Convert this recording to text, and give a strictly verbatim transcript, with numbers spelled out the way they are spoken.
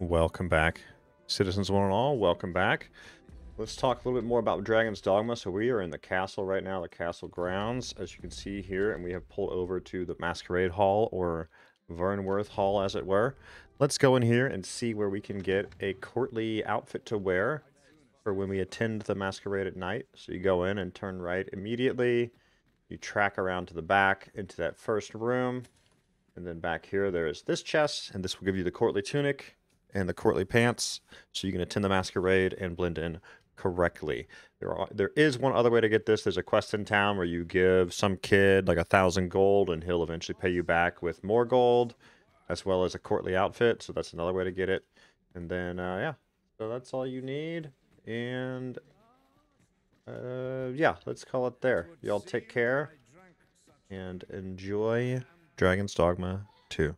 Welcome back, citizens one and all. Welcome back. Let's talk a little bit more about Dragon's Dogma. So we are in the castle right now, the castle grounds, as you can see here, and we have pulled over to the Masquerade Hall, or Vernworth Hall, as it were. Let's go in here and see where we can get a courtly outfit to wear for when we attend the masquerade at night. So you go in and turn right immediately. You track around to the back into that first room. And then back here, there is this chest, and this will give you the courtly tunic and the courtly pants, so you can attend the masquerade and blend in correctly. There are there is one other way to get this. There's a quest in town where you give some kid like a thousand gold, and he'll eventually pay you back with more gold, as well as a courtly outfit. So that's another way to get it. And then uh, yeah, so that's all you need. And uh, yeah, let's call it there. Y'all take care and enjoy Dragon's Dogma two.